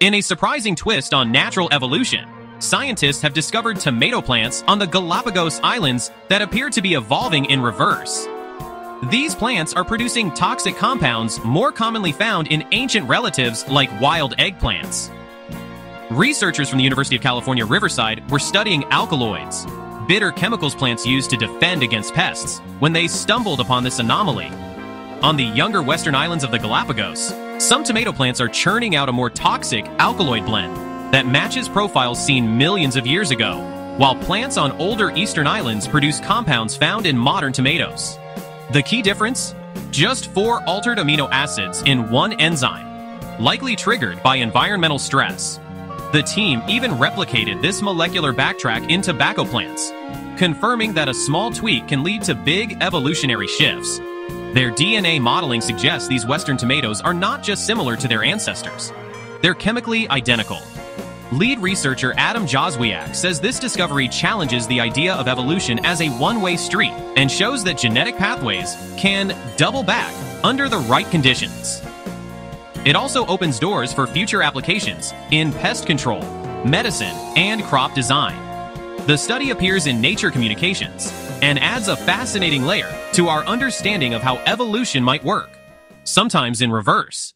In a surprising twist on natural evolution, scientists have discovered tomato plants on the Galápagos Islands that appear to be evolving in reverse. These plants are producing toxic compounds more commonly found in ancient relatives like wild eggplants. Researchers from the University of California, Riverside were studying alkaloids, bitter chemicals plants use to defend against pests, when they stumbled upon this anomaly. On the younger western islands of the Galapagos, some tomato plants are churning out a more toxic alkaloid blend that matches profiles seen millions of years ago, while plants on older eastern islands produce compounds found in modern tomatoes. The key difference? Just 4 altered amino acids in one enzyme, likely triggered by environmental stress. The team even replicated this molecular backtrack in tobacco plants, confirming that a small tweak can lead to big evolutionary shifts. Their DNA modeling suggests these Western tomatoes are not just similar to their ancestors, they're chemically identical. Lead researcher Adam Joswiak says this discovery challenges the idea of evolution as a one-way street and shows that genetic pathways can double back under the right conditions. It also opens doors for future applications in pest control, medicine, and crop design. The study appears in Nature Communications and adds a fascinating layer to our understanding of how evolution might work, sometimes in reverse.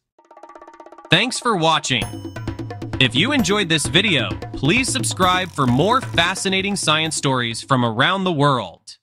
Thanks for watching. If you enjoyed this video, please subscribe for more fascinating science stories from around the world.